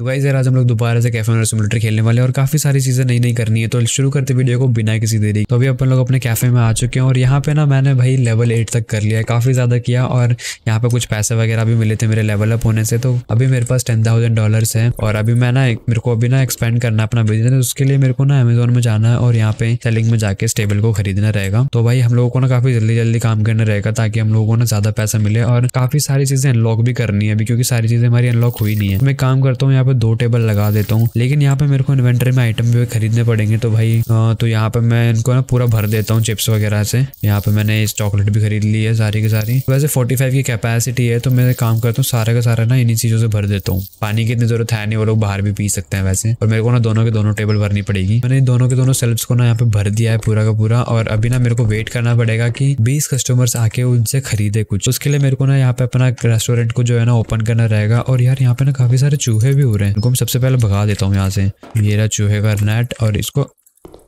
तो गाइस यार आज हम लोग दोबारा से कैफे ओनर सिमुलेटर खेलने वाले हैं और काफी सारी चीजें नई नई करनी है, तो शुरू करते वीडियो को बिना किसी देरी। तो अभी अपन लोग अपने कैफे में आ चुके हैं और यहाँ पे ना मैंने भाई लेवल 8 तक कर लिया है, काफी ज्यादा किया। और यहाँ पे कुछ पैसे वगैरह भी मिले थे मेरे लेवल अप होने से, तो अभी मेरे पास $10,000 है। और अभी मैं ना मेरे को अभी ना एक्सपेंड करना अपना बिजनेस, उसके लिए मेरे को ना अमेजोन में जाना है और यहाँ पे सेलिंग में जाके स्टेबल को खरीदना रहेगा। तो भाई हम लोगों को ना काफी जल्दी जल्दी काम करना रहेगा ताकि हम लोगों को ना ज्यादा पैसा मिले। और काफी सारी चीजें अनलॉक भी करनी है अभी, क्योंकि सारी चीजें हमारी अनलॉक हुई नहीं है। मैं काम करता हूँ, 2 टेबल लगा देता हूँ, लेकिन यहाँ पे मेरे को इन्वेंटरी में आइटम भी खरीदने पड़ेंगे। तो भाई तो यहाँ पे मैं इनको ना पूरा भर देता हूँ चिप्स वगैरह से। यहाँ पे मैंने इस चॉकलेट भी खरीद ली है सारी की सारी। वैसे 45 की कैपेसिटी है, तो मैं काम करता हूँ सारा का सारा ना इन्हीं चीजों से भर देता हूँ। पानी की इतनी जरूरत है नहीं, वो लोग बाहर भी पी सकते हैं वैसे। और मेरे को ना दोनों के दोनों टेबल भरनी पड़ेगी। मैंने दोनों के दोनों सेल्फ को ना यहाँ पे भर दिया है पूरा का पूरा। और अभी ना मेरे को वेट करना पड़ेगा कि 20 कस्टमर्स आके उनसे खरीदे कुछ। उसके लिए मेरे को ना यहाँ पे अपना रेस्टोरेंट को जो है ना ओपन करना रहेगा। और यार यहाँ पे ना काफी सारे चूहे भी हो रहे हैं, इनको मैं सबसे पहले भगा देता हूँ यहाँ से। मेरा चूहे का नेट, और इसको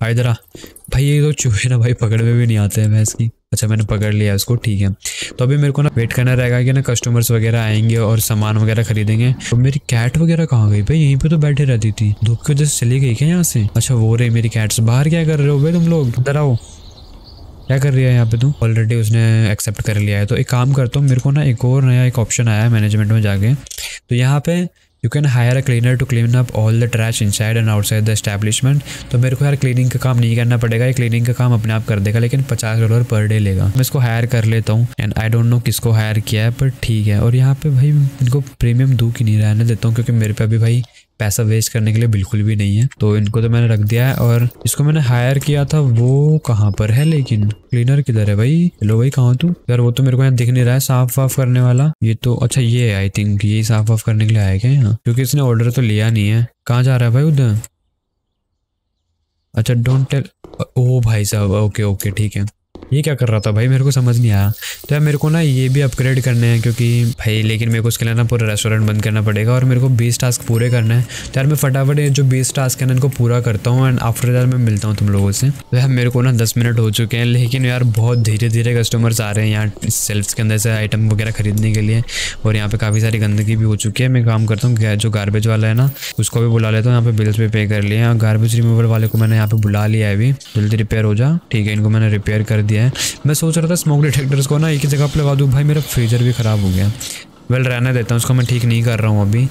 भाई जरा भाई ये तो चूहे ना भाई पकड़ में भी नहीं आते हैं भैंस की। अच्छा मैंने पकड़ लिया उसको, ठीक है। तो अभी मेरे को ना वेट करना रहेगा कि ना कस्टमर्स वगैरह आएंगे और सामान वगैरह खरीदेंगे। तो मेरी कैट वगैरह कहाँ गई भाई? यहीं पे तो बैठे रहती थी, धूप की वजह से चली गई क्या यहाँ से? अच्छा वो रही मेरी कैट्स। बाहर क्या कर रहे हो भाई तुम लोग? इधर आओ, क्या कर रही है यहाँ पे तू? ऑलरेडी उसने एक्सेप्ट कर लिया है। तो एक काम करता हूँ, मेरे को ना एक और नया एक ऑप्शन आया है मैनेजमेंट में जाके। तो यहाँ पे you can hire a cleaner to clean up all the trash inside and outside the establishment. तो मेरे को यार क्लीनिंग का काम नहीं करना पड़ेगा, ये क्लीनिंग का काम अपने आप कर देगा, लेकिन $50 पर डे लेगा। मैं इसको हायर कर लेता हूँ। एंड आई डोंट नो किसको हायर किया है, पर ठीक है। और यहाँ पे भाई इनको प्रीमियम दू की नहीं रहने देता हूँ, क्योंकि मेरे पे अभी भाई पैसा वेस्ट करने के लिए बिल्कुल भी नहीं है। तो इनको तो मैंने रख दिया है। और इसको मैंने हायर किया था, वो कहाँ पर है लेकिन? क्लीनर किधर है भाई? हेलो भाई कहाँ तू? यार वो तो मेरे को यहाँ दिख नहीं रहा है साफ वाफ करने वाला। ये तो अच्छा ये है, आई थिंक ये साफ वाफ करने के लिए आया क्या यहाँ? क्योंकि इसने ऑर्डर तो लिया नहीं है। कहाँ जा रहा है भाई उधर? अच्छा डोंट टेल, ओ भाई साहब, ओके ओके ठीक है। ये क्या कर रहा था भाई, मेरे को समझ नहीं आया। तो यार मेरे को ना ये भी अपग्रेड करने हैं, क्योंकि भाई लेकिन मेरे को उसके लिए ना पूरा रेस्टोरेंट बंद करना पड़ेगा। और मेरे को 20 टास्क पूरे करना है। तो यार मैं फटाफट ये जो 20 टास्क है ना इनको पूरा करता हूँ। एंड आफ्टर दैट मैं मिलता हूँ तुम लोगों से। तो यार मेरे को ना 10 मिनट हो चुके हैं, लेकिन यार बहुत धीरे धीरे कस्टमर्स आ रहे हैं यहाँ सेल्फ के अंदर से आइटम वगैरह खरीदने के लिए। और यहाँ पर काफ़ी सारी गंदगी भी हो चुकी है। मैं काम करता हूँ, जो गार्बेज वाला है ना उसको भी बुला लेता हूँ। यहाँ पे बिल्स भी पे कर लिए हैं। गार्बेज रिमूवल वाले को मैंने यहाँ पर बुला लिया है। अभी जल्दी रिपेयर हो जा, ठीक है। इनको मैंने रिपेयर कर दिया। मैं सोच रहा था स्मोक डिटेक्टर्स को ना एक ही जगह पर लगा दूं। भाई मेरा फ्रीजर भी खराब हो गया। वेल रहने देता हूँ उसको, मैं ठीक नहीं कर रहा हूँ अभी।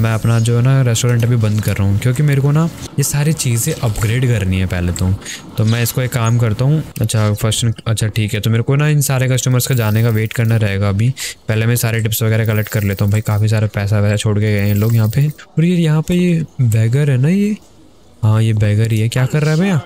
मैं अपना जो है ना रेस्टोरेंट अभी बंद कर रहा हूँ, क्योंकि मेरे को ना ये सारी चीज़ें अपग्रेड करनी है पहले। तो मैं इसको एक काम करता हूँ। अच्छा फर्स्ट, अच्छा ठीक है। तो मेरे को ना इन सारे कस्टमर्स का जाने का वेट करना रहेगा अभी। पहले मैं सारे टिप्स वगैरह कलेक्ट कर लेता हूँ। भाई काफ़ी सारा पैसा वगैरह छोड़ के गए हैं लोग यहाँ पर। और ये यहाँ पर ये बैगर है ना, ये हाँ ये बैगर ही है। क्या कर रहा है भैया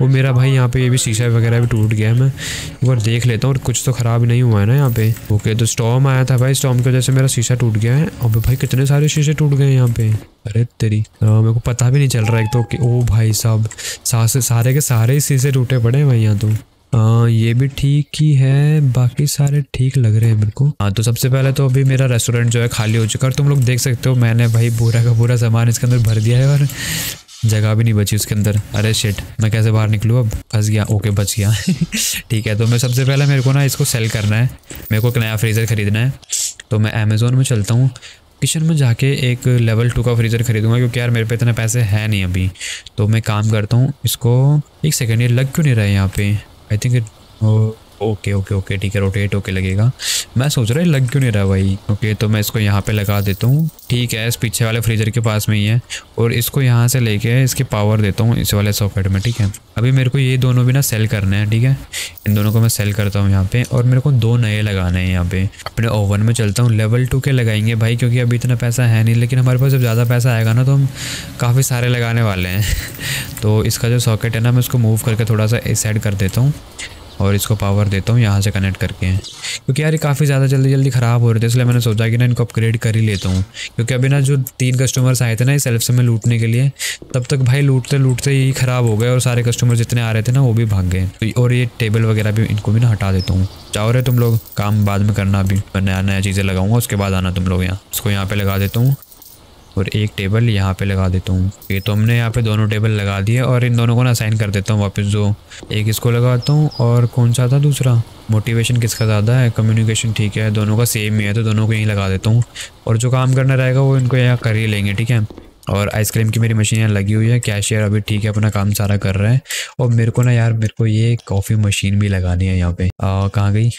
वो मेरा भाई? यहाँ पे ये भी शीशा वगैरह भी टूट गया है। मैं एक बार देख लेता हूँ, और कुछ तो ख़राब नहीं हुआ है ना यहाँ पे? ओके तो स्टॉर्म आया था भाई, स्टॉर्म की वजह से मेरा शीशा टूट गया है। अब भाई कितने सारे शीशे टूट गए हैं यहाँ पे। अरे तेरी मेरे को पता भी नहीं चल रहा है। एक तो ओ भाई साहब सारे के सारे शीशे टूटे पड़े हैं भाई यहाँ तो। ये भी ठीक ही है, बाकी सारे ठीक लग रहे हैं मेरे को। हाँ तो सबसे पहले तो अभी मेरा रेस्टोरेंट जो है खाली हो चुका है। और तुम लोग देख सकते हो मैंने भाई पूरा का पूरा सामान इसके अंदर भर दिया है और जगह भी नहीं बची उसके अंदर। अरे शिट, मैं कैसे बाहर निकलूँ अब? फंस गया, ओके बच गया ठीक है। तो मैं सबसे पहले मेरे को ना इसको सेल करना है। मेरे को एक नया फ्रीज़र ख़रीदना है, तो मैं अमेज़ोन में चलता हूँ। किचन में जाके एक लेवल 2 का फ्रीज़र ख़रीदूँगा, क्योंकि यार मेरे पे इतने पैसे हैं नहीं अभी। तो मैं काम करता हूँ इसको। एक सेकेंड, ये लग क्यों नहीं रहा है यहाँ पे? I think okay okay okay ठीक है, रोटेट ओके लगेगा। मैं सोच रहा है लग क्यों नहीं रहा भाई। ओके तो मैं इसको यहाँ पे लगा देता हूँ, ठीक है। इस पीछे वाले फ्रीजर के पास में ही है। और इसको यहाँ से लेके इसके पावर देता हूँ इस वाले सॉकेट में, ठीक है। अभी मेरे को ये दोनों भी ना सेल करने हैं, ठीक है। इन दोनों को मैं सेल करता हूँ यहाँ पे। और मेरे को 2 नए लगाने हैं यहाँ पे। अपने ओवन में चलता हूँ, लेवल 2 के लगाएंगे भाई, क्योंकि अभी इतना पैसा है नहीं। लेकिन हमारे पास जब ज़्यादा पैसा आएगा ना तो हम काफ़ी सारे लगाने वाले हैं तो इसका जो सॉकेट है ना मैं उसको मूव करके थोड़ा सा इस साइड कर देता हूँ और इसको पावर देता हूँ यहाँ से कनेक्ट करके। क्योंकि यार ये काफ़ी ज़्यादा जल्दी जल्दी ख़राब हो रहे थे, इसलिए मैंने सोचा कि ना इनको अपग्रेड कर ही लेता हूँ। क्योंकि अभी ना जो 3 कस्टमर्स आए थे ना इस सेल्फ से मैं लूटने के लिए, तब तक भाई लूटते लूटते ही ख़राब हो गए। और सारे कस्टमर जितने आ रहे थे ना वो भी भाग गए। और ये टेबल वगैरह भी इनको भी ना हटा देता हूँ। चाहो रहे तुम लोग, काम बाद में करना, अभी मैं नया नया चीज़ें लगाऊँगा उसके बाद आना तुम लोग यहाँ। इसको यहाँ पर लगा देता हूँ और एक टेबल यहाँ पे लगा देता हूँ। ये तो हमने यहाँ पे दोनों टेबल लगा दिए और इन दोनों को ना असाइन कर देता हूँ वापस। जो एक इसको लगाता हूँ और कौन सा था दूसरा, मोटिवेशन किसका ज़्यादा है, कम्युनिकेशन ठीक है, दोनों का सेम ही है तो दोनों को यहीं लगा देता हूँ। और जो काम करना रहेगा वो इनको यहाँ कर ही लेंगे, ठीक है। और आइसक्रीम की मेरी मशीन यहाँ लगी हुई है, कैशियर अभी ठीक है अपना काम सारा कर रहा है। और मेरे को ना यार, मेरे को ये कॉफ़ी मशीन भी लगानी है यहाँ पे। कहाँ गई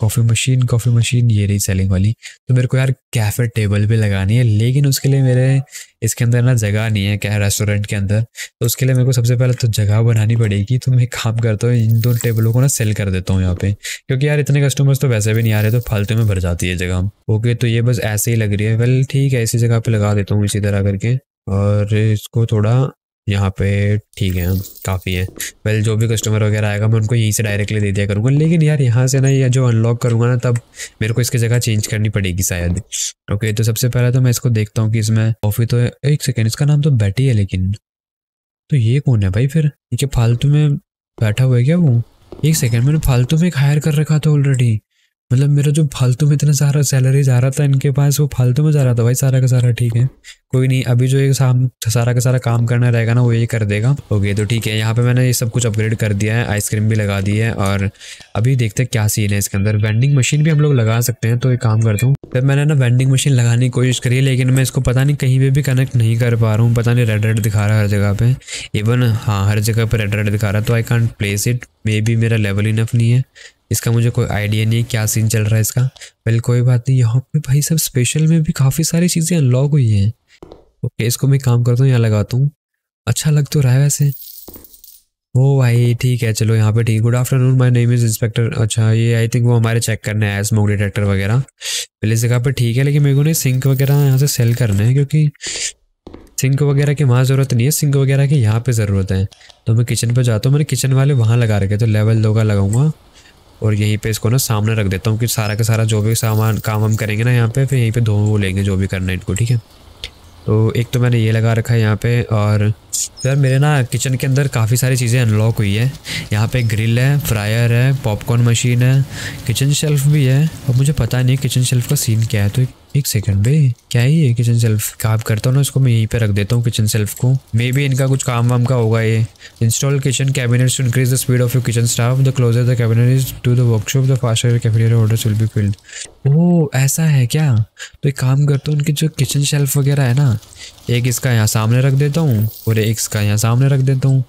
कॉफ़ी मशीन? ये रही सेलिंग वाली। तो मेरे को यार कैफ़े टेबल भी लगानी है, लेकिन उसके लिए मेरे इसके अंदर ना जगह नहीं है क्या रेस्टोरेंट के अंदर। तो उसके लिए मेरे को सबसे पहले तो जगह बनानी पड़ेगी। तो मैं काम करता हूँ, इन दो टेबलों को ना सेल कर देता हूँ यहाँ पे, क्योंकि यार इतने कस्टमर्स तो वैसे भी नहीं आ रहे, तो फालतू में भर जाती है जगह। ओके, तो ये बस ऐसे ही लग रही है। वेल ठीक है, इसी जगह पर लगा देता हूँ इसी तरह करके, और इसको थोड़ा यहाँ पे ठीक है, काफ़ी है। वेल जो भी कस्टमर वगैरह आएगा मैं उनको यहीं से डायरेक्टली दे दिया करूँगा। लेकिन यार यहाँ से ना ये जो अनलॉक करूँगा ना, तब मेरे को इसकी जगह चेंज करनी पड़ेगी शायद। ओके, तो सबसे पहले तो मैं इसको देखता हूँ कि इसमें कॉफ़ी तो है। एक सेकेंड, इसका नाम तो बैटी है, लेकिन तो ये कौन है भाई फिर? ये फालतू में बैठा हुआ है क्या वो? एक सेकेंड, मैंने फालतू में एक हायर कर रखा था ऑलरेडी। मतलब मेरा जो फालतू में इतना सारा सैलरी जा रहा था इनके पास, वो फालतू में जा रहा था भाई सारा का सारा। ठीक है, कोई नहीं, अभी जो ये सारा का सारा काम करना रहेगा ना वो ये कर देगा। ओके, तो ठीक है, यहाँ पे मैंने ये सब कुछ अपग्रेड कर दिया है, आइसक्रीम भी लगा दी है। और अभी देखते हैं क्या सीन है इसके अंदर। वेंडिंग मशीन भी हम लोग लगा सकते हैं, तो एक काम करता हूँ। जब मैंने ना वेंडिंग मशीन लगाने की कोशिश करी, लेकिन मैं इसको पता नहीं कहीं पर भी कनेक्ट नहीं कर पा रहा हूँ। पता नहीं रेड रेड दिखा रहा है हर जगह पर, इवन हाँ हर जगह पर रेड रेड दिखा रहा है। तो I can't place it, maybe मेरा लेवल इनफ नहीं है इसका, मुझे कोई आइडिया नहीं है क्या सीन चल रहा है इसका। वेल कोई बात नहीं, यहाँ पे भाई सब स्पेशल में भी काफ़ी सारी चीज़ें अनलॉक हुई हैं। ओके, इसको मैं काम करता हूँ, यहाँ लगाता हूँ, अच्छा लग तो रहा है वैसे। ओ भाई ठीक है, चलो यहाँ पे ठीक। Good afternoon, my name is inspector. अच्छा, ये आई थिंक वो हमारे चेक करने आया स्मोक डिटेक्टर वगैरह। पहले इस जगह पर ठीक है, लेकिन मेरे को नहीं सिंक वगैरह यहाँ से सेल करना है, क्योंकि सिंक वगैरह की वहाँ ज़रूरत नहीं है, सिंक वगैरह की यहाँ पर ज़रूरत है। तो मैं किचन पर जाता हूँ, मैंने किचन वाले वहाँ लगा रखे, तो लेवल 2 का लगाऊंगा और यहीं पे इसको ना सामने रख देता हूँ कि सारा का सारा जो भी सामान काम हम करेंगे ना यहाँ पे, फिर यहीं पे धो लेंगे जो भी करना है इनको, ठीक है। तो एक तो मैंने ये लगा रखा है यहाँ पे। और यार मेरे ना किचन के अंदर काफ़ी सारी चीज़ें अनलॉक हुई है। यहाँ पे ग्रिल है, फ्रायर है, पॉपकॉर्न मशीन है, किचन शेल्फ भी है। और मुझे पता नहीं किचन शेल्फ का सीन क्या है, तो एक सेकंड भाई क्या ही है किचन शेल्फ? काम करता हूँ ना इसको, मैं यहीं पे रख देता हूँ किचन शेल्फ को। मे बी इनका कुछ काम वाम का होगा ये। Install kitchen cabinets to increase the speed of your kitchen staff, the closer the cabinet is to the workshop the faster cafeteria orders will be filled. ओह ऐसा है क्या? तो एक काम करता हूँ, उनकी जो किचन शेल्फ वगैरह है ना, एक इसका यहाँ सामने रख देता हूँ और एक इसका यहाँ सामने रख देता हूँ,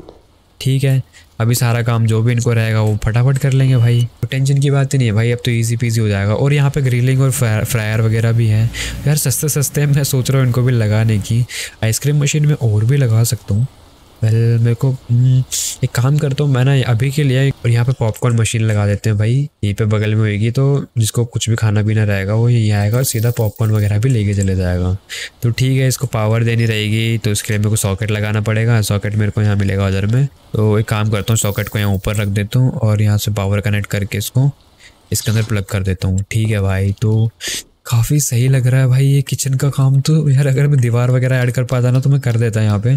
ठीक है। अभी सारा काम जो भी इनको रहेगा वो फटाफट कर लेंगे भाई, तो टेंशन की बात ही नहीं है भाई, अब तो इजी पीजी हो जाएगा। और यहाँ पे ग्रिलिंग और फ्रायर वगैरह भी है। यार सस्ते सस्ते मैं सोच रहा हूँ इनको भी लगाने की। आइसक्रीम मशीन में और भी लगा सकता हूँ। वेल मेरे को एक काम करता हूँ मैं ना अभी के लिए, और यहाँ पे पॉपकॉर्न मशीन लगा देते हैं भाई, यहीं पे बगल में होएगी। तो जिसको कुछ भी खाना पीना रहेगा वो यहीं आएगा और सीधा पॉपकॉर्न वगैरह भी लेके चले जाएगा। तो ठीक है, इसको पावर देनी रहेगी, तो इसके लिए मेरे को सॉकेट लगाना पड़ेगा। सॉकेट मेरे को यहाँ मिलेगा उधर में, तो एक काम करता हूँ सॉकेट को यहाँ ऊपर रख देता हूँ और यहाँ से पावर कनेक्ट करके इसको इसके अंदर प्लग कर देता हूँ, ठीक है भाई। तो काफ़ी सही लग रहा है भाई ये किचन का काम। तो यार अगर मैं दीवार वगैरह ऐड कर पाता ना तो मैं कर देता यहाँ पे।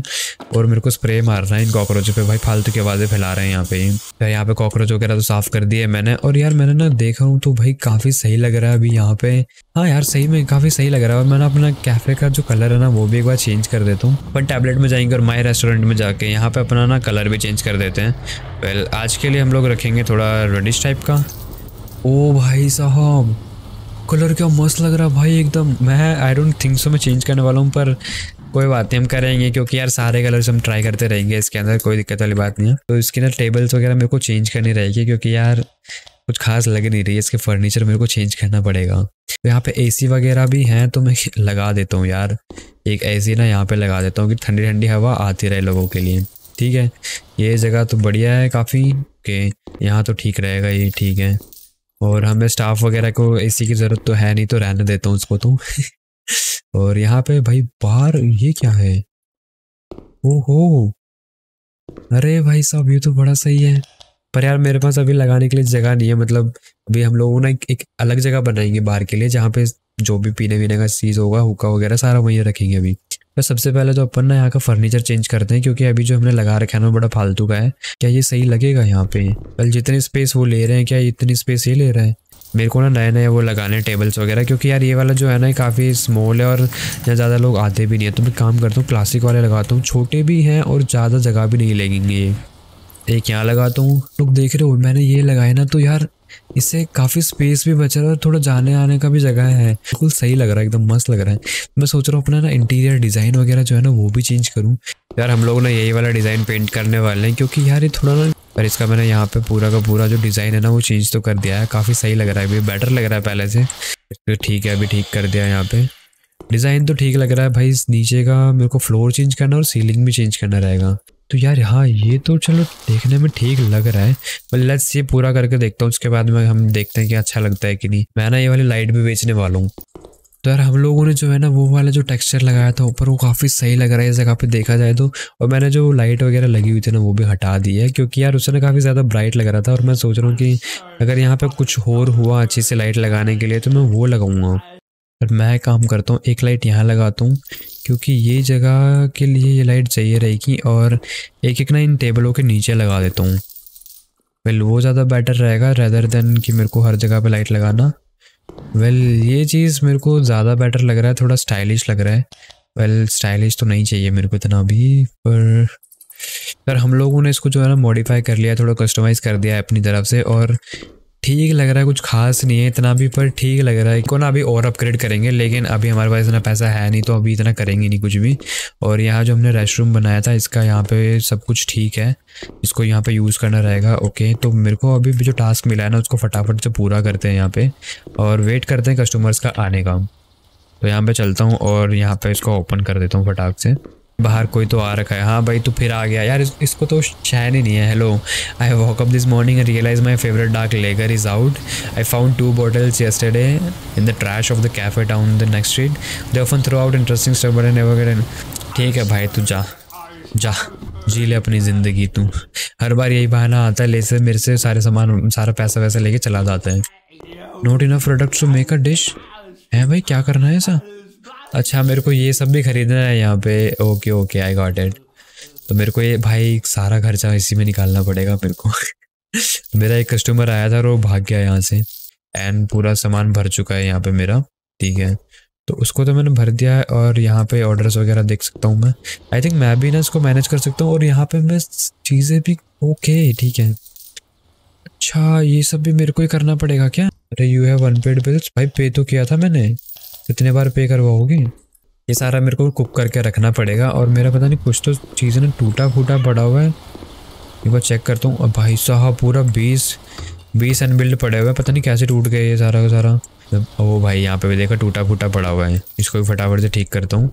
और मेरे को स्प्रे मारना है इन कॉकरोचों पे भाई, फालतू की आवाज़ें फैला रहे हैं यहाँ पे। यार यहाँ पे कॉकरोच वगैरह तो साफ़ कर दिए मैंने। और यार मैंने ना देखा हूँ तो भाई काफ़ी सही लग रहा है अभी यहाँ पे। हाँ यार सही में काफ़ी सही लग रहा है। और मैंने अपना कैफ़े का जो कलर है ना वो भी एक बार चेंज कर देता हूँ। पर टैबलेट में जाएंगे और माई रेस्टोरेंट में जाके यहाँ पर अपना ना कलर भी चेंज कर देते हैं। वेल आज के लिए हम लोग रखेंगे थोड़ा रेडिश टाइप का। ओ भाई साहब कलर क्या मस्त लग रहा भाई एकदम। मैं आई डोंट थिंक सो मैं चेंज करने वाला हूँ, पर कोई बात नहीं, हम करेंगे, क्योंकि यार सारे कलर्स हम ट्राई करते रहेंगे इसके अंदर, कोई दिक्कत वाली बात नहीं है। तो इसके अंदर टेबल्स वगैरह मेरे को चेंज करनी रहेगी, क्योंकि यार कुछ खास लग नहीं रही है। इसके फर्नीचर मेरे को चेंज करना पड़ेगा। तो यहाँ पे AC वगैरह भी हैं, तो मैं लगा देता हूँ यार एक AC ना यहाँ पर लगा देता हूँ कि ठंडी ठंडी हवा आती रहे लोगों के लिए, ठीक है। ये जगह तो बढ़िया है काफ़ी के, यहाँ तो ठीक रहेगा ये, ठीक है। और हमें स्टाफ वगैरह को AC की ज़रूरत तो है नहीं, तो रहने देता हूँ उसको तो। और यहाँ पे भाई बाहर ये क्या है? ओहो अरे भाई साहब ये तो बड़ा सही है। पर यार मेरे पास अभी लगाने के लिए जगह नहीं है। मतलब अभी हम लोग ना एक अलग जगह बनाएंगे बाहर के लिए, जहाँ पे जो भी पीने वीने का चीज़ होगा, हुक्का वगैरह सारा वहीं रखेंगे अभी। तो सबसे पहले तो अपन ना यहाँ का फर्नीचर चेंज करते हैं, क्योंकि अभी जो हमने लगा रखा है ना बड़ा फालतू का है। क्या ये सही लगेगा यहाँ पे? जितनी स्पेस वो ले रहे हैं, क्या इतनी स्पेस ये ले रहा है? मेरे को ना नए नए वो लगाने टेबल्स वगैरह, क्योंकि यार ये वाला जो है ना काफ़ी स्मॉल है और यहाँ ज़्यादा लोग आते भी नहीं है। तो मैं काम करता हूँ प्लास्टिक वाले लगाता हूँ, छोटे भी हैं और ज़्यादा जगह भी नहीं लगेंगे। ये एक यहाँ लगाता हूँ, लोग देख रहे हो मैंने ये लगाए ना, तो यार इससे काफ़ी स्पेस भी बच रहा है और थोड़ा जाने आने का भी जगह है। बिल्कुल सही लग रहा है, एकदम मस्त लग रहा है। मैं सोच रहा हूँ अपना ना इंटीरियर डिज़ाइन वगैरह जो है ना वो भी चेंज करूँ। यार हम लोग ना यही वाला डिज़ाइन पेंट करने वाले हैं, क्योंकि यार ये थोड़ा ना, पर इसका मैंने यहाँ पे पूरा का पूरा जो डिज़ाइन है ना वो चेंज तो कर दिया है। काफ़ी सही लग रहा है, अभी बेटर लग रहा है पहले से। तो ठीक है, अभी ठीक कर दिया यहाँ पे, डिज़ाइन तो ठीक लग रहा है भाई। नीचे का मेरे को फ्लोर चेंज करना और सीलिंग भी चेंज करना रहेगा। तो यार हाँ ये तो चलो देखने में ठीक लग रहा है, पर लेट्स ये पूरा करके देखता हूँ, उसके बाद में हम देखते हैं कि अच्छा लगता है कि नहीं। मैं ना ये वाली लाइट भी बेचने वाला हूँ। तो यार हम लोगों ने जो है ना वो वाला जो टेक्सचर लगाया था ऊपर, वो काफ़ी सही लग रहा है इस जगह पे देखा जाए तो। और मैंने जो लाइट वगैरह लगी हुई थी ना वो भी हटा दी है, क्योंकि यार उसने काफ़ी ज़्यादा ब्राइट लग रहा था। और मैं सोच रहा हूँ कि अगर यहाँ पर कुछ और हुआ अच्छी से लाइट लगाने के लिए तो मैं वो लगाऊँगा। पर मैं काम करता हूँ, एक लाइट यहाँ लगाता हूँ, क्योंकि ये जगह के लिए ये लाइट चाहिए रहेगी। और एक एक ना इन टेबलों के नीचे लगा देता हूँ, वेल वो ज़्यादा बेटर रहेगा रेदर देन कि मेरे को हर जगह पे लाइट लगाना। वेल ये चीज़ मेरे को ज़्यादा बेटर लग रहा है, थोड़ा स्टाइलिश लग रहा है। वेल स्टाइलिश तो नहीं चाहिए मेरे को इतना भी, पर यार हम लोगों ने इसको जो है ना मॉडिफाई कर लिया, थोड़ा कस्टमाइज़ कर दिया है अपनी तरफ से और ठीक लग रहा है। कुछ खास नहीं है इतना भी, पर ठीक लग रहा है। को ना अभी और अपग्रेड करेंगे, लेकिन अभी हमारे पास इतना पैसा है नहीं, तो अभी इतना करेंगे नहीं कुछ भी। और यहाँ जो हमने रेस्ट रूम बनाया था इसका यहाँ पे सब कुछ ठीक है, इसको यहाँ पे यूज़ करना रहेगा। ओके तो मेरे को अभी जो टास्क मिला है ना उसको फटाफट से पूरा करते हैं यहाँ पर, और वेट करते हैं कस्टमर्स का आने का। तो यहाँ पर चलता हूँ और यहाँ पर इसको ओपन कर देता हूँ फटाफट से। बाहर कोई तो आ रखा है। हाँ भाई तू फिर आ गया यार, इसको तो चैन ही नहीं है। Hello, I walk up this morning and realise my favourite dark lager is out. I found 2 bottles yesterday in the trash of the cafe down the next street. They often throw out interesting stuff but I never get an. ठीक है भाई तू जा जा, जी ले अपनी ज़िंदगी। तू हर बार यही बहाना आता है, ले से मेरे से सारे सामान सारा पैसा वैसा लेके चला जाता है। Not enough products to make a dish. है भाई क्या करना है ऐसा? अच्छा मेरे को ये सब भी ख़रीदना है यहाँ पे। Okay okay I got it. तो मेरे को ये भाई सारा खर्चा इसी में निकालना पड़ेगा मेरे को। मेरा एक कस्टमर आया था और वो भाग गया यहाँ से, एंड पूरा सामान भर चुका है यहाँ पे मेरा। ठीक है तो उसको तो मैंने भर दिया है, और यहाँ पे ऑर्डर्स वगैरह देख सकता हूँ मैं। आई थिंक मैं भी ना इसको मैनेज कर सकता हूँ, और यहाँ पर मैं चीज़ें भी ओके ठीक है। अच्छा ये सब भी मेरे को ही करना पड़ेगा क्या? अरे यू हैव अनपेड बिल्स। भाई पे तो किया था मैंने, कितने बार पे करवाओगे? ये सारा मेरे को कुक करके रखना पड़ेगा। और मेरा पता नहीं कुछ तो चीज़ें ना टूटा फूटा पड़ा हुआ है, एक बार चेक करता हूँ। अब भाई साहब पूरा 20 अनबिल्ड पड़े हुए हैं, पता नहीं कैसे टूट गए ये सारा का सारा। ओ भाई यहाँ पे भी देखा टूटा फूटा पड़ा हुआ है, इसको भी फटाफट से ठीक करता हूँ।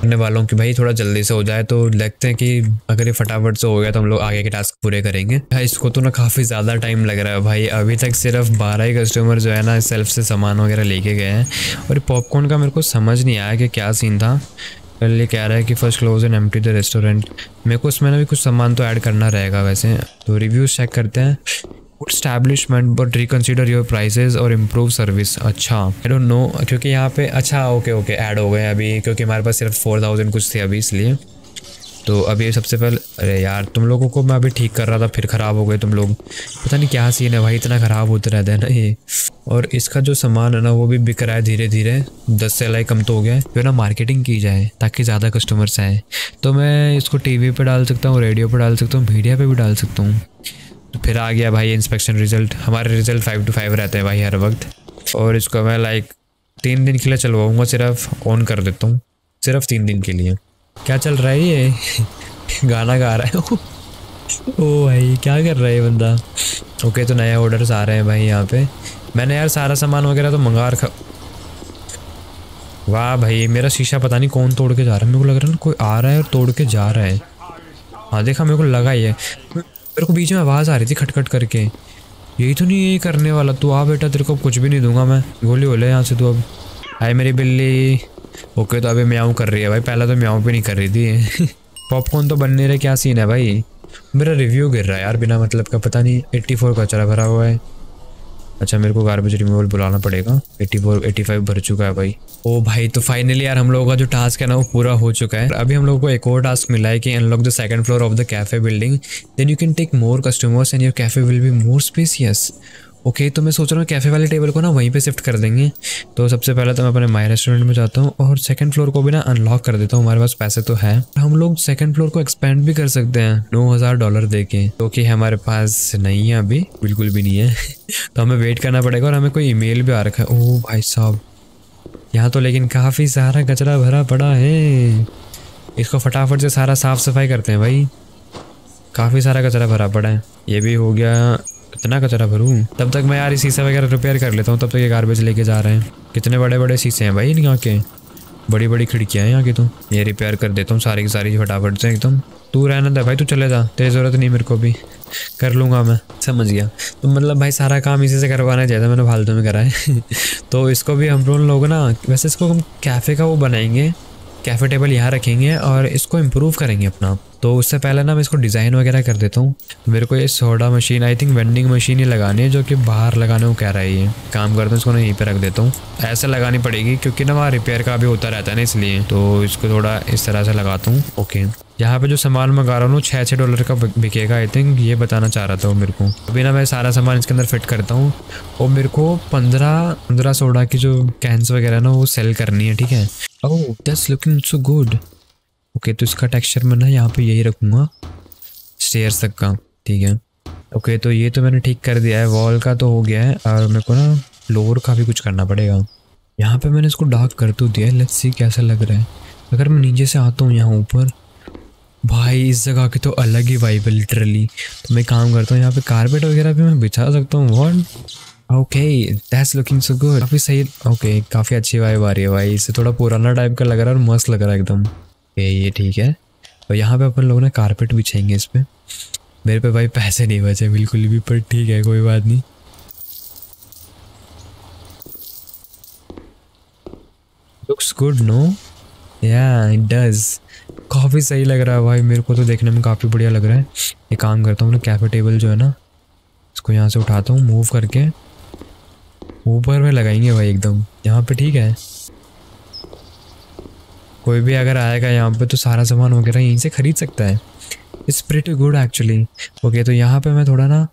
करने वालों की भाई थोड़ा जल्दी से हो जाए तो लगते हैं कि अगर ये फटाफट से हो गया तो हम लोग आगे के टास्क पूरे करेंगे। भाई इसको तो ना काफ़ी ज़्यादा टाइम लग रहा है भाई। अभी तक सिर्फ 12 ही कस्टमर जो है ना सेल्फ से सामान वगैरह लेके गए हैं। और पॉपकॉर्न का मेरे को समझ नहीं आया कि क्या सीन था। पहले कह रहा है कि first close and empty the restaurant. मेरे को उसमें ना भी कुछ सामान तो ऐड करना रहेगा वैसे। तो रिव्यूज़ चेक करते हैं। Good establishment but reconsider your prices और इम्प्रूव सर्विस। अच्छा आई डोंट नो, क्योंकि यहाँ पे अच्छा ओके ओके ऐड हो गए अभी, क्योंकि हमारे पास सिर्फ 4000 कुछ थे अभी इसलिए। तो अभी सबसे पहले अरे यार तुम लोगों को मैं अभी ठीक कर रहा था, फिर ख़राब हो गए तुम लोग। पता नहीं क्या सीन है भाई, इतना ख़राब होता रहता है ना ये। और इसका जो सामान है ना वो भी बिक रहा है धीरे धीरे, 10 से लाई कम तो हो गया है। क्यों ना मार्केटिंग की जाए ताकि ज़्यादा कस्टमर्स आएँ। तो मैं इसको टीवी पर डाल सकता हूँ, रेडियो पर डाल सकता हूँ, मीडिया पर भी डाल सकता हूँ। तो फिर आ गया भाई इंस्पेक्शन रिज़ल्ट। हमारे रिज़ल्ट 5/5 रहते हैं भाई हर वक्त। और इसको मैं लाइक 3 दिन के लिए चलवाऊँगा, सिर्फ ऑन कर देता हूँ सिर्फ 3 दिन के लिए। क्या चल रहा है ये? गाना गा रहा है। ओ भाई क्या कर रहा है बंदा? ओके तो नए ऑर्डर्स आ रहे हैं भाई यहाँ पे। मैंने यार सारा सामान वगैरह तो मंगा रखा। वाह भाई मेरा शीशा पता नहीं कौन तोड़ के जा रहा है, मेरे को लग रहा है ना कोई आ रहा है और तोड़ के जा रहा है। हाँ देखा मेरे को लगा ही है, मेरे को बीच में आवाज़ आ रही थी खटखट करके। यही तो नहीं ये करने वाला तू? आ बेटा तेरे को कुछ भी नहीं दूंगा मैं, गोली हो ले यहाँ से तू अब। हाय मेरी बिल्ली। ओके तो अभी म्याऊं कर रही है भाई, पहले तो म्याऊं पे नहीं कर रही थी। पॉपकॉर्न तो बनने रहे, क्या सीन है भाई? मेरा रिव्यू गिर रहा है यार बिना मतलब का, पता नहीं। 84 का कचरा भरा हुआ है। अच्छा मेरे को गार्बेज रिमूवल बुलाना पड़ेगा। 84, 85 भर चुका है भाई। ओ भाई तो फाइनली यार हम लोगों का जो टास्क है ना वो पूरा हो चुका है। अभी हम लोगों को एक और टास्क मिला है कि unlock the second floor of the cafe building, then you can take more customers and your cafe will be more spacious. Okay तो मैं सोच रहा हूँ कैफ़े वाले टेबल को ना वहीं पे शिफ्ट कर देंगे। तो सबसे पहले तो मैं अपने माय रेस्टोरेंट में जाता हूँ और सेकंड फ्लोर को भी ना अनलॉक कर देता हूँ। हमारे पास पैसे तो है, हम लोग सेकंड फ्लोर को एक्सपेंड भी कर सकते हैं $9000 दे के, जो कि हमारे पास नहीं है अभी, बिल्कुल भी नहीं है। तो हमें वेट करना पड़ेगा और हमें कोई ईमेल भी आ रखा है। ओह भाई साहब, यहाँ तो लेकिन काफ़ी सारा कचरा भरा पड़ा है। इसको फटाफट से सारा साफ़ सफाई करते हैं भाई, काफ़ी सारा कचरा भरा पड़ा है। ये भी हो गया, इतना कचरा भरूँ? तब तक मैं यार शीशा वगैरह रिपेयर कर लेता हूँ। तब तक ये गार्बेज लेके जा रहे हैं। कितने बड़े बड़े शीशे हैं भाई यहाँ के, बड़ी बड़ी खिड़कियाँ हैं यहाँ की। तो ये रिपेयर कर देता हूँ सारी की सारी फटाफट से एकदम। तू रहना था भाई, तू चले जा, तेरी ज़रूरत नहीं, मेरे को भी कर लूँगा मैं, समझ गया। तो मतलब भाई सारा काम इसी से करवाना चाहिए था, मैंने फालतू में करा है। तो इसको भी हम लोग ना, वैसे इसको हम कैफ़े का वो बनाएंगे, कैफ़े टेबल यहाँ रखेंगे और इसको इम्प्रूव करेंगे अपना। तो उससे पहले ना मैं इसको डिज़ाइन वगैरह कर देता हूँ। मेरे को ये soda machine, I think vending machine ही लगानी है, जो कि बाहर लगाने को कह रहा है। ये काम करता हूँ, इसको मैं यहीं पे रख देता हूँ। ऐसे लगानी पड़ेगी क्योंकि ना वहाँ रिपेयर का भी होता रहता है ना, इसलिए। तो इसको थोड़ा इस तरह से लगाता हूँ। ओके, यहाँ पे जो सामान मंगा रहा हूँ $6 का बिकेगा, आई थिंक ये बताना चाह रहा था वो मेरे को। अभी ना मैं सारा सामान इसके अंदर फिट करता हूँ और मेरे को 15 सोडा की जो कैंस वगैरह ना वो सेल करनी है, ठीक है। Oh that's looking so good. Okay तो इसका टेक्सचर मैं ना यहाँ पे यही रखूँगा स्टेयर्स तक का, ठीक है। ओके तो ये तो मैंने ठीक कर दिया है, वॉल का तो हो गया है और मेरे को ना फ्लोर का भी कुछ करना पड़ेगा। यहाँ पे मैंने इसको डार्क कर तो दिया है, लेट्स सी कैसा लग रहा है। अगर मैं नीचे से आता हूँ यहाँ ऊपर, भाई इस जगह की तो अलग ही वाइब है लिटरली। तो मैं काम करता हूँ यहाँ पे, कारपेट वगैरह भी मैं बिछा सकता हूँ। What, okay that's looking so good, काफ़ी सही। ओके काफ़ी अच्छी वाइब आ रही है भाई, इससे थोड़ा पुराना टाइप का लग रहा है और मस्त लग रहा है एकदम। ओके ये ठीक है। और यहाँ पे अपन लोग ना कारपेट बिछाएंगे इस पर। मेरे पे भाई पैसे नहीं बचे बिल्कुल भी, पर ठीक है कोई बात नहीं। Looks good no, yeah it does, काफ़ी सही लग रहा है भाई, मेरे को तो देखने में काफ़ी बढ़िया लग रहा है। ये काम करता हूँ ना, कैफ़े टेबल जो है ना इसको यहाँ से उठाता हूँ, मूव करके ऊपर में लगाएंगे भाई एकदम यहाँ पे, ठीक है। कोई भी अगर आएगा यहाँ पे तो सारा सामान वगैरह यहीं से ख़रीद सकता है। It's pretty good actually. Okay तो यहाँ पे मैं थोड़ा ना,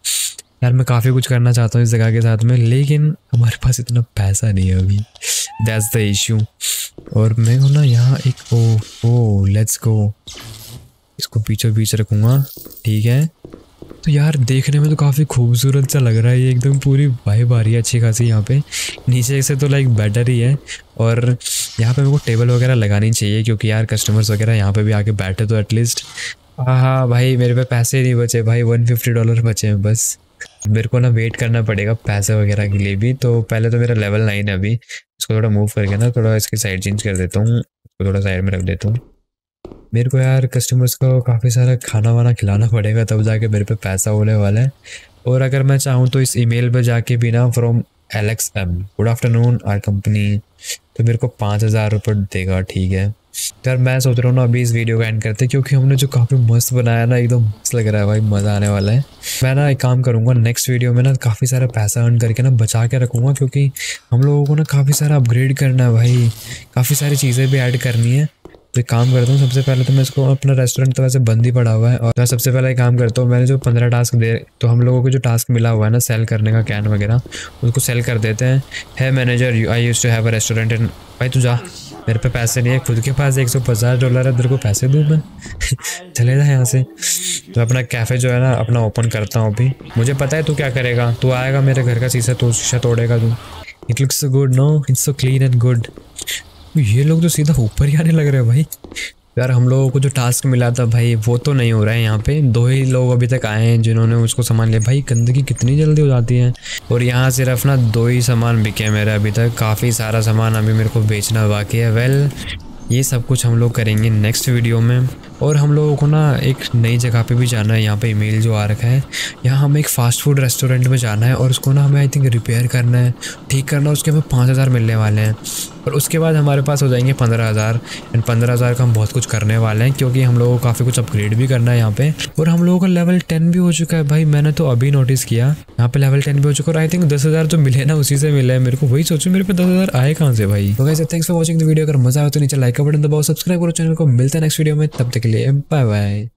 यार मैं काफ़ी कुछ करना चाहता हूँ इस जगह के साथ में, लेकिन हमारे पास इतना पैसा नहीं है अभी, दैट्स द इशू। और मैं ना यहाँ एक, ओ लेट्स गो, इसको पीछे बीच रखूँगा, ठीक है। तो यार देखने में तो काफ़ी खूबसूरत सा लग रहा है ये एकदम, पूरी वाइब आ रही है अच्छी खासी। यहाँ पे नीचे से तो लाइक बेटर ही है। और यहाँ पे मेरे को टेबल वगैरह लगानी चाहिए क्योंकि यार कस्टमर्स वगैरह यहाँ पे भी आके बैठे तो एटलीस्ट। हाँ भाई मेरे पे पैसे नहीं बचे भाई, $150 बचे हैं बस। मेरे को ना वेट करना पड़ेगा पैसे वगैरह के लिए भी। तो पहले तो मेरा लेवल 9 है अभी, इसको थोड़ा मूव करके ना थोड़ा इसकी साइड चेंज कर देता हूँ, थोड़ा साइड में रख देता हूँ। मेरे को यार कस्टमर्स को काफ़ी सारा खाना वाना खिलाना पड़ेगा, तब जाके मेरे पे पैसा होने वाला है। और अगर मैं चाहूँ तो इस ईमेल पे जाके भी ना, from Alex M, good afternoon our company, तो मेरे को 5000 रुपये देगा, ठीक है। तो यार मैं सोच रहा हूँ ना अभी इस वीडियो का एंड करते, क्योंकि हमने जो काफ़ी मस्त बनाया ना एकदम मस्त लग रहा है भाई, मज़ा आने वाला है। मैं ना एक काम करूँगा, नेक्स्ट वीडियो में ना काफ़ी सारा पैसा अर्न करके ना बचा के रखूँगा, क्योंकि हम लोगों को ना काफ़ी सारा अपग्रेड करना है भाई, काफ़ी सारी चीज़ें भी ऐड करनी है। तो एक काम करता हूँ, सबसे पहले तो मैं इसको, अपना रेस्टोरेंट तो वैसे बंद ही पड़ा हुआ है, और मैं सबसे पहले एक काम करता हूँ, मैंने जो 15 टास्क दे, तो हम लोगों को जो टास्क मिला हुआ है ना सेल करने का कैन वगैरह, उसको सेल कर देते हैं। है manager, I use to have a restaurant and, भाई तू जा, मेरे पे पैसे नहीं है, खुद के पास $150 है, तेरे को पैसे दूँ मैं? चले जा यहाँ से। तो अपना कैफ़े जो है ना अपना ओपन करता हूँ अभी। मुझे पता है तू क्या करेगा, तू आएगा मेरे घर का शीशा, तो शीशा तोड़ेगा तू। It looks so good no, it's so clean and good. ये लोग तो सीधा ऊपर ही आने लग रहे हैं भाई। यार हम लोगों को जो टास्क मिला था भाई वो तो नहीं हो रहा है, यहाँ पे 2 ही लोग अभी तक आए हैं जिन्होंने उसको सामान लिया। भाई गंदगी कितनी जल्दी हो जाती है। और यहाँ सिर्फ ना 2 ही सामान बिके मेरा अभी तक, काफ़ी सारा सामान अभी मेरे को बेचना बाकी है। वेल ये सब कुछ हम लोग करेंगे नेक्स्ट वीडियो में। और हम लोगों को ना एक नई जगह पे भी जाना है, यहाँ पे ईमेल जो आ रखा है, यहाँ हमें एक फ़ास्ट फूड रेस्टोरेंट में जाना है और उसको ना हमें आई थिंक रिपेयर करना है, ठीक करना है। उसके हमें 5000 मिलने वाले हैं और उसके बाद हमारे पास हो जाएंगे 15000, एंड 15000 का हम बहुत कुछ करने वाले हैं क्योंकि हम लोगों को काफ़ी कुछ अपग्रेड भी करना है यहाँ पे। और हम लोगों का लेवल 10 भी हो चुका है भाई, मैंने तो अभी नोटिस किया यहाँ पे लेवल 10 भी हो चुका है। और आई थिंक 10000 जो मिले ना उसी से मिले हैं मेरे को, वही सोचूं मेरे पे 10000 आए कहाँ से भाई। तो guys thanks for watching the video, अगर मजा आया तो नीचे लाइक का बटन दबाओ, सब्सक्राइब करो चैनल को। मिलते हैं नेक्स्ट वीडियो में, तब तक के लिए बाय बाय।